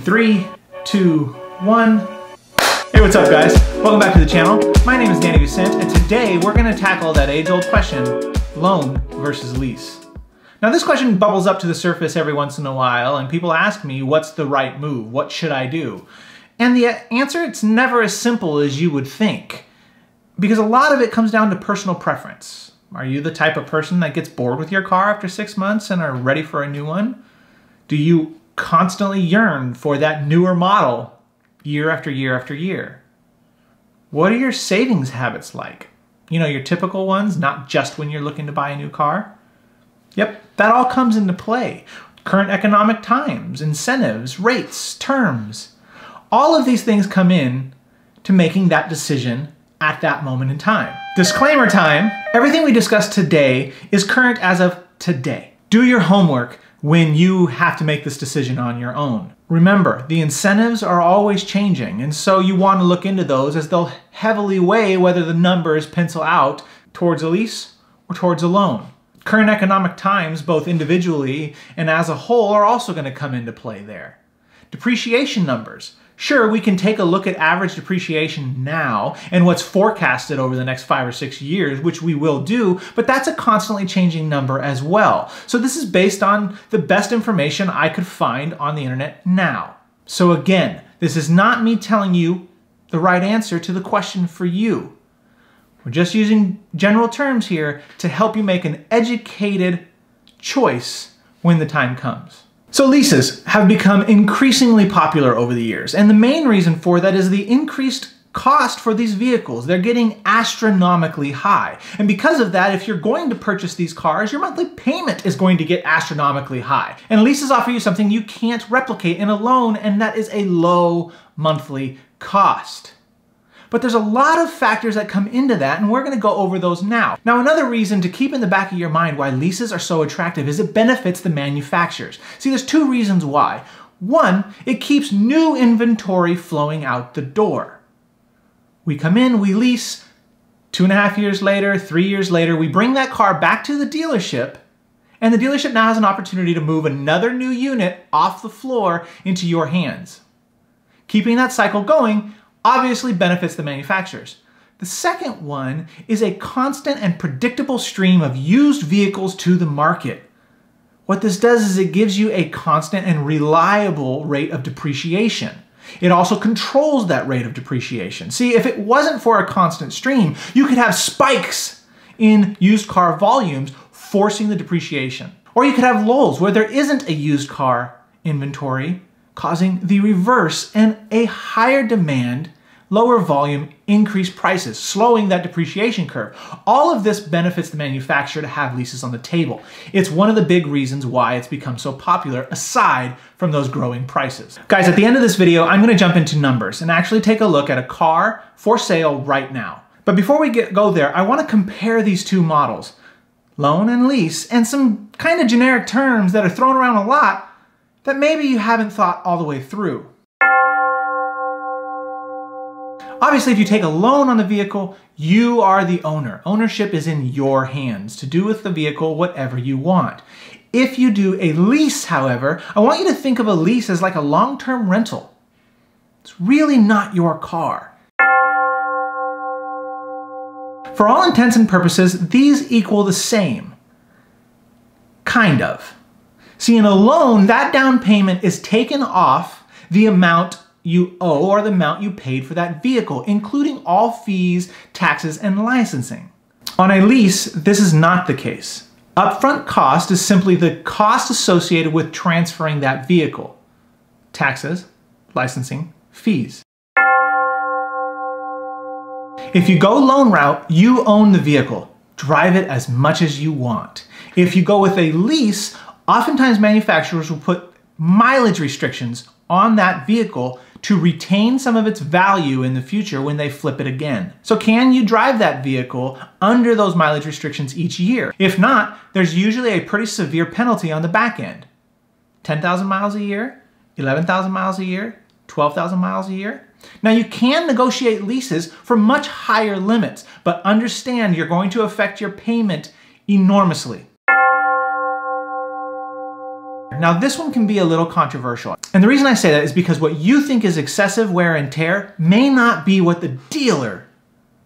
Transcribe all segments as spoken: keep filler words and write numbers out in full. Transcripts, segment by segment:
three, two, one. Hey, what's up guys? Welcome back to the channel. My name is Danny Vicente, and today we're gonna tackle that age-old question, loan versus lease. Now this question bubbles up to the surface every once in a while, and people ask me, what's the right move? What should I do? And the answer, it's never as simple as you would think, because a lot of it comes down to personal preference. Are you the type of person that gets bored with your car after six months and are ready for a new one? Do you constantly yearn for that newer model year after year after year? What are your savings habits like? You know, your typical ones, not just when you're looking to buy a new car. Yep, that all comes into play. Current economic times, incentives, rates, terms. All of these things come in to making that decision at that moment in time. Disclaimer time, everything we discuss today is current as of today. Do your homework when you have to make this decision on your own. Remember, the incentives are always changing, and so you want to look into those as they'll heavily weigh whether the numbers pencil out towards a lease or towards a loan. Current economic times, both individually and as a whole, are also going to come into play there. Depreciation numbers. Sure, we can take a look at average depreciation now and what's forecasted over the next five or six years, which we will do, but that's a constantly changing number as well. So this is based on the best information I could find on the internet now. So again, this is not me telling you the right answer to the question for you. We're just using general terms here to help you make an educated choice when the time comes. So leases have become increasingly popular over the years, and the main reason for that is the increased cost for these vehicles. They're getting astronomically high, and because of that, if you're going to purchase these cars, your monthly payment is going to get astronomically high. And leases offer you something you can't replicate in a loan, and that is a low monthly cost. But there's a lot of factors that come into that, and we're gonna go over those now. Now, another reason to keep in the back of your mind why leases are so attractive is it benefits the manufacturers. See, there's two reasons why. One, it keeps new inventory flowing out the door. We come in, we lease, two and a half years later, three years later, we bring that car back to the dealership, and the dealership now has an opportunity to move another new unit off the floor into your hands. Keeping that cycle going obviously benefits the manufacturers. The second one is a constant and predictable stream of used vehicles to the market. What this does is it gives you a constant and reliable rate of depreciation. It also controls that rate of depreciation. See, if it wasn't for a constant stream, you could have spikes in used car volumes forcing the depreciation. Or you could have lulls where there isn't a used car inventory, causing the reverse and a higher demand, lower volume, increased prices, slowing that depreciation curve. All of this benefits the manufacturer to have leases on the table. It's one of the big reasons why it's become so popular, aside from those growing prices. Guys, at the end of this video, I'm gonna jump into numbers and actually take a look at a car for sale right now. But before we get, go there, I wanna compare these two models, loan and lease, and some kind of generic terms that are thrown around a lot that maybe you haven't thought all the way through. Obviously, if you take a loan on the vehicle, you are the owner. Ownership is in your hands to do with the vehicle whatever you want. If you do a lease, however, I want you to think of a lease as like a long-term rental. It's really not your car. For all intents and purposes, these equal the same. Kind of. See, in a loan, that down payment is taken off the amount you owe or the amount you paid for that vehicle, including all fees, taxes, and licensing. On a lease, this is not the case. Upfront cost is simply the cost associated with transferring that vehicle. Taxes, licensing, fees. If you go loan route, you own the vehicle. Drive it as much as you want. If you go with a lease, oftentimes manufacturers will put mileage restrictions on that vehicle to retain some of its value in the future when they flip it again. So can you drive that vehicle under those mileage restrictions each year? If not, there's usually a pretty severe penalty on the back end. ten thousand miles a year, eleven thousand miles a year, twelve thousand miles a year. Now you can negotiate leases for much higher limits, but understand you're going to affect your payment enormously. Now this one can be a little controversial. And the reason I say that is because what you think is excessive wear and tear may not be what the dealer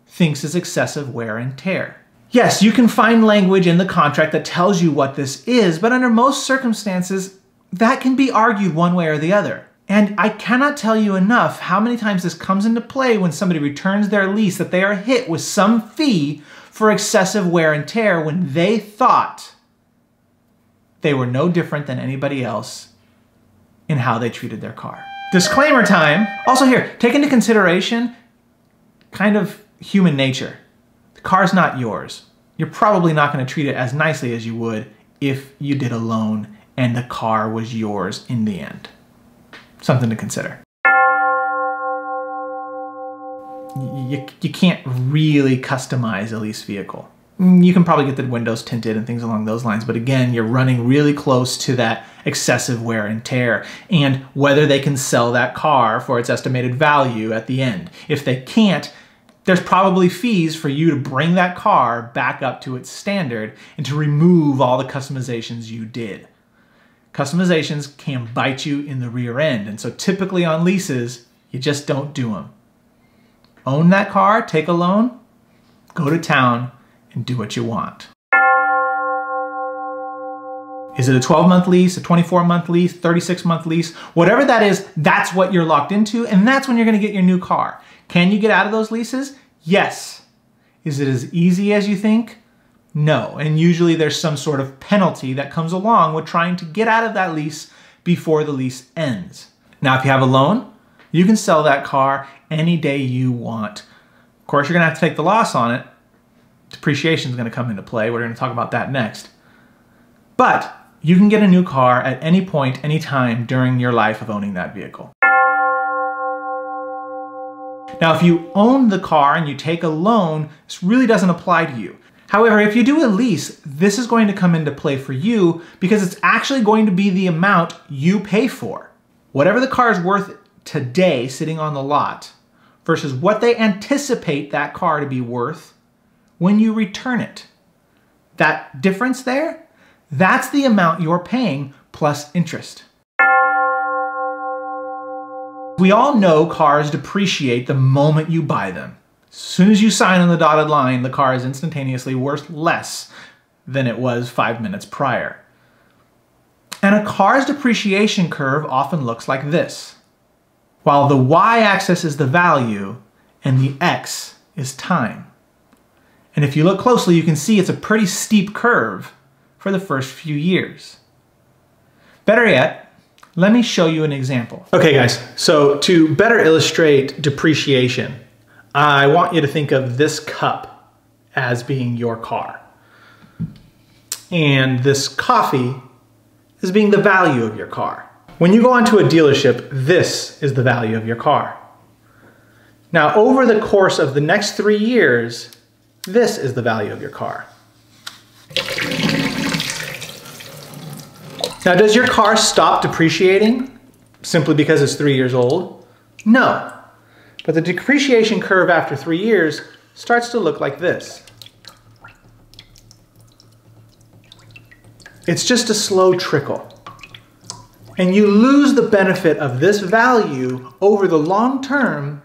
thinks is excessive wear and tear. Yes, you can find language in the contract that tells you what this is, but under most circumstances, that can be argued one way or the other. And I cannot tell you enough how many times this comes into play when somebody returns their lease, that they are hit with some fee for excessive wear and tear when they thought they were no different than anybody else in how they treated their car. Disclaimer time. Also here, take into consideration kind of human nature. The car's not yours. You're probably not going to treat it as nicely as you would if you did a loan and the car was yours in the end. Something to consider. You, you can't really customize a lease vehicle. You can probably get the windows tinted and things along those lines, but again, you're running really close to that excessive wear and tear and whether they can sell that car for its estimated value at the end. If they can't, there's probably fees for you to bring that car back up to its standard and to remove all the customizations you did. Customizations can bite you in the rear end, and so typically on leases, you just don't do them. Own that car, take a loan, go to town, and do what you want. Is it a twelve month lease, a twenty-four month lease, thirty-six month lease? Whatever that is, that's what you're locked into, and that's when you're gonna get your new car. Can you get out of those leases? Yes. Is it as easy as you think? No, and usually there's some sort of penalty that comes along with trying to get out of that lease before the lease ends. Now, if you have a loan, you can sell that car any day you want. Of course, you're gonna have to take the loss on it. Depreciation is gonna come into play. We're gonna talk about that next. But you can get a new car at any point, any time during your life of owning that vehicle. Now, if you own the car and you take a loan, this really doesn't apply to you. However, if you do a lease, this is going to come into play for you because it's actually going to be the amount you pay for. Whatever the car is worth today sitting on the lot versus what they anticipate that car to be worth when you return it. That difference there, that's the amount you're paying plus interest. We all know cars depreciate the moment you buy them. As soon as you sign on the dotted line, the car is instantaneously worth less than it was five minutes prior. And a car's depreciation curve often looks like this. While the y-axis is the value and the x is time. And if you look closely, you can see it's a pretty steep curve for the first few years. Better yet, let me show you an example. Okay guys, so to better illustrate depreciation, I want you to think of this cup as being your car. And this coffee as being the value of your car. When you go onto a dealership, this is the value of your car. Now, over the course of the next three years, this is the value of your car. Now, does your car stop depreciating simply because it's three years old? No. But the depreciation curve after three years starts to look like this. It's just a slow trickle. And you lose the benefit of this value over the long term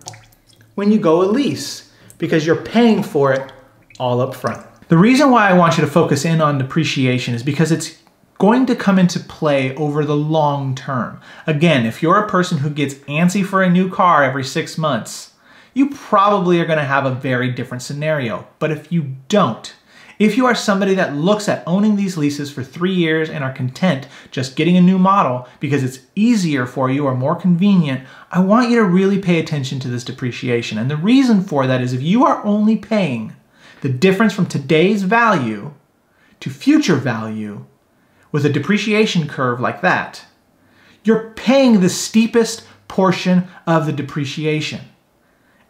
when you go a lease because you're paying for it all up front. The reason why I want you to focus in on depreciation is because it's going to come into play over the long term. Again, if you're a person who gets antsy for a new car every six months, you probably are gonna have a very different scenario. But if you don't, if you are somebody that looks at owning these leases for three years and are content just getting a new model because it's easier for you or more convenient, I want you to really pay attention to this depreciation. And the reason for that is if you are only paying the difference from today's value to future value, with a depreciation curve like that, you're paying the steepest portion of the depreciation,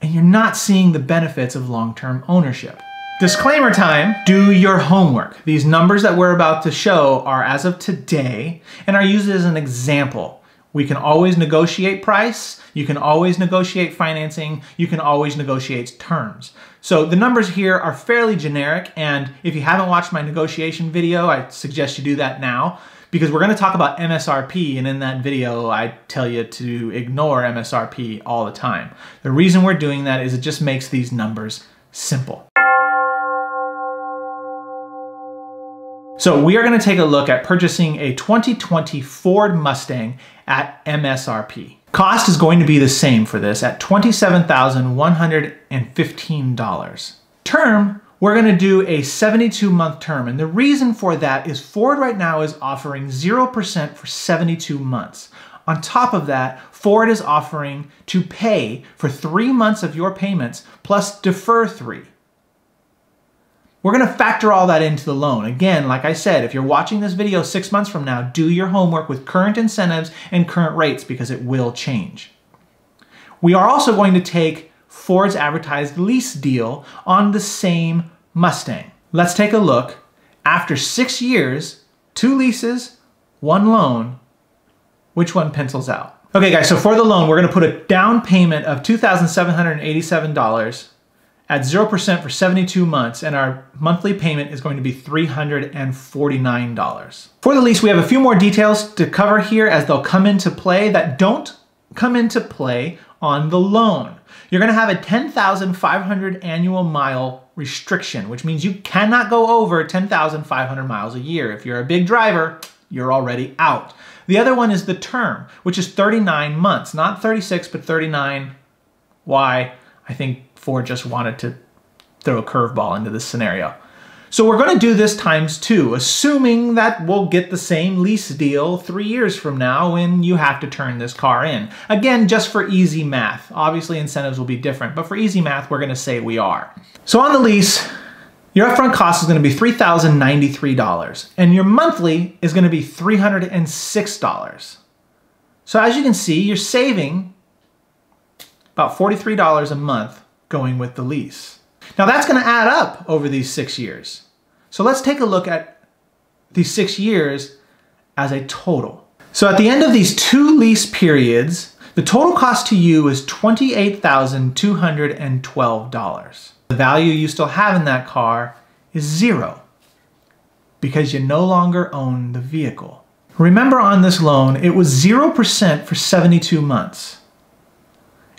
and you're not seeing the benefits of long-term ownership. Disclaimer time, do your homework. These numbers that we're about to show are as of today and are used as an example. We can always negotiate price, you can always negotiate financing, you can always negotiate terms. So the numbers here are fairly generic, and if you haven't watched my negotiation video, I suggest you do that now because we're going to talk about M S R P, and in that video I tell you to ignore M S R P all the time. The reason we're doing that is it just makes these numbers simple. So we are going to take a look at purchasing a twenty twenty Ford Mustang at M S R P. Cost is going to be the same for this at twenty-seven thousand one hundred fifteen dollars. Term, we're going to do a seventy-two month term, and the reason for that is Ford right now is offering zero percent for seventy-two months. On top of that, Ford is offering to pay for three months of your payments plus defer three. We're going to factor all that into the loan. Again, like I said, if you're watching this video six months from now, do your homework with current incentives and current rates because it will change. We are also going to take Ford's advertised lease deal on the same Mustang. Let's take a look. After six years, two leases, one loan, which one pencils out? Okay guys, so for the loan, we're going to put a down payment of two thousand seven hundred eighty-seven dollars at zero percent for seventy-two months, and our monthly payment is going to be three hundred forty-nine dollars. For the lease, we have a few more details to cover here as they'll come into play that don't come into play on the loan. You're gonna have a ten thousand five hundred annual mile restriction, which means you cannot go over ten thousand five hundred miles a year. If you're a big driver, you're already out. The other one is the term, which is thirty-nine months, not thirty-six, but thirty-nine. Why? I think Ford just wanted to throw a curveball into this scenario. So we're going to do this times two, assuming that we'll get the same lease deal three years from now when you have to turn this car in. Again, just for easy math. Obviously, incentives will be different, but for easy math, we're going to say we are. So on the lease, your upfront cost is going to be three thousand ninety-three dollars, and your monthly is going to be three hundred six dollars. So as you can see, you're saving about forty-three dollars a month going with the lease. Now that's going to add up over these six years. So let's take a look at these six years as a total. So at the end of these two lease periods, the total cost to you is twenty-eight thousand two hundred twelve dollars. The value you still have in that car is zero because you no longer own the vehicle. Remember, on this loan, it was zero percent for seventy-two months.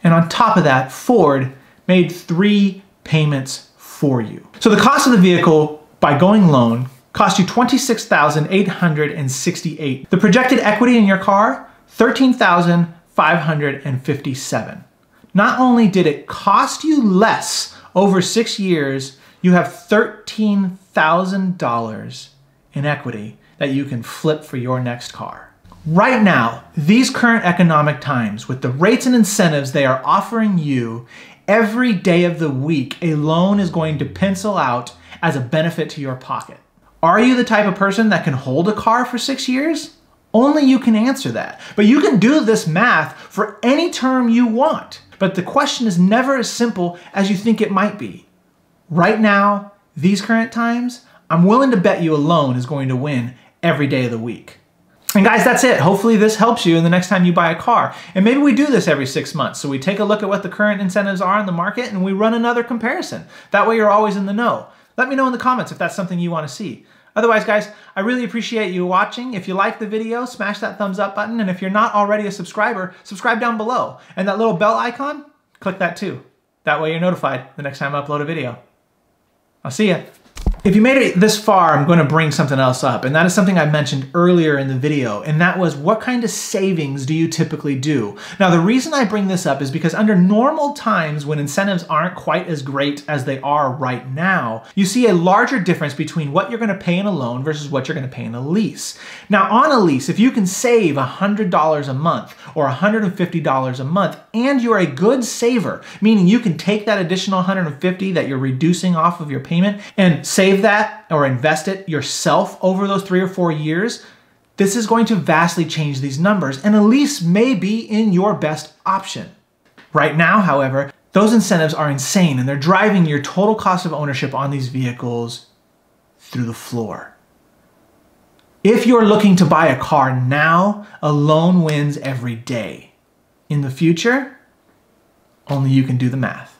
And on top of that, Ford made three payments for you. So the cost of the vehicle by going loan cost you twenty-six thousand eight hundred sixty-eight dollars. The projected equity in your car, thirteen thousand five hundred fifty-seven dollars. Not only did it cost you less over six years, you have thirteen thousand dollars in equity that you can flip for your next car. Right now, these current economic times, with the rates and incentives they are offering you, every day of the week, a loan is going to pencil out as a benefit to your pocket. Are you the type of person that can hold a car for six years? Only you can answer that. But you can do this math for any term you want. But the question is never as simple as you think it might be. Right now, these current times, I'm willing to bet you a loan is going to win every day of the week. And guys, that's it. Hopefully this helps you in the next time you buy a car. And maybe we do this every six months. So we take a look at what the current incentives are in the market and we run another comparison. That way you're always in the know. Let me know in the comments if that's something you want to see. Otherwise, guys, I really appreciate you watching. If you like the video, smash that thumbs up button. And if you're not already a subscriber, subscribe down below. And that little bell icon, click that too. That way you're notified the next time I upload a video. I'll see ya. If you made it this far, I'm going to bring something else up, and that is something I mentioned earlier in the video, and that was, what kind of savings do you typically do? Now, the reason I bring this up is because under normal times, when incentives aren't quite as great as they are right now, you see a larger difference between what you're going to pay in a loan versus what you're going to pay in a lease. Now, on a lease, if you can save one hundred dollars a month or one hundred fifty dollars a month, and you're a good saver, meaning you can take that additional one hundred fifty dollars that you're reducing off of your payment and save that or invest it yourself over those three or four years, this is going to vastly change these numbers, and a lease may be in your best option. Right now, however, those incentives are insane, and they're driving your total cost of ownership on these vehicles through the floor. If you're looking to buy a car now, a loan wins every day. In the future, only you can do the math.